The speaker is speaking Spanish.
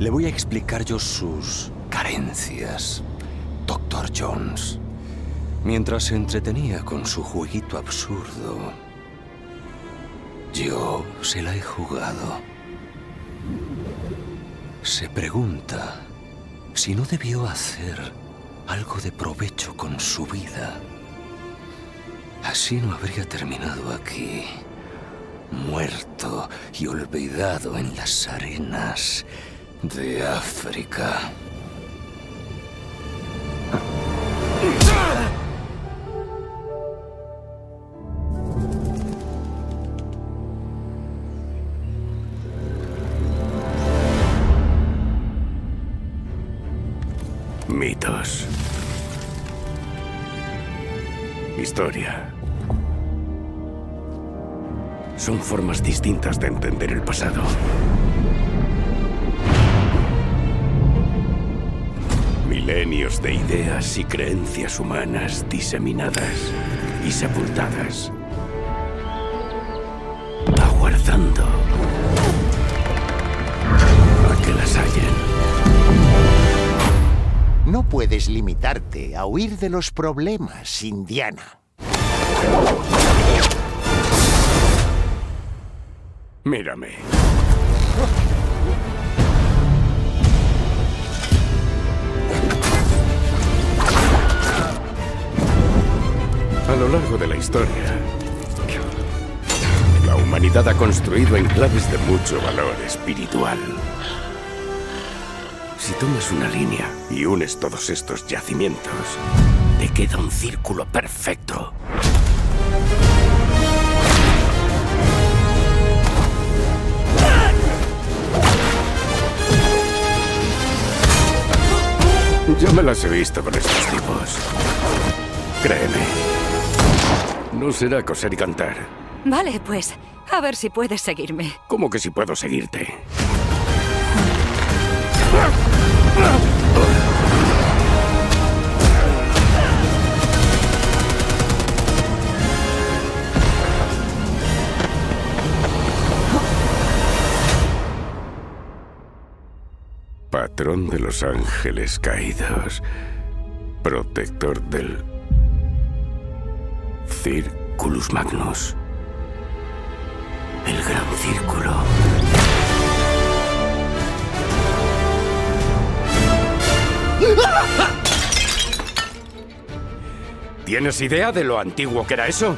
Le voy a explicar yo sus carencias, Dr. Jones. Mientras se entretenía con su jueguito absurdo, yo se la he jugado. Se pregunta si no debió hacer algo de provecho con su vida. Así no habría terminado aquí, muerto y olvidado en las arenas de África. Mitos. Historia. Son formas distintas de entender el pasado. Milenios de ideas y creencias humanas diseminadas y sepultadas, aguardando a que las hallen. No puedes limitarte a huir de los problemas, Indiana. Mírame. A lo largo de la historia, la humanidad ha construido enclaves de mucho valor espiritual. Si tomas una línea y unes todos estos yacimientos, te queda un círculo perfecto. Ya me las he visto con estos tipos. Créeme, no será coser y cantar. Vale, pues, a ver si puedes seguirme. ¿Cómo que si puedo seguirte? Patrón de los ángeles caídos, protector del Circulus Magnus, el Gran Círculo. ¿Tienes idea de lo antiguo que era eso?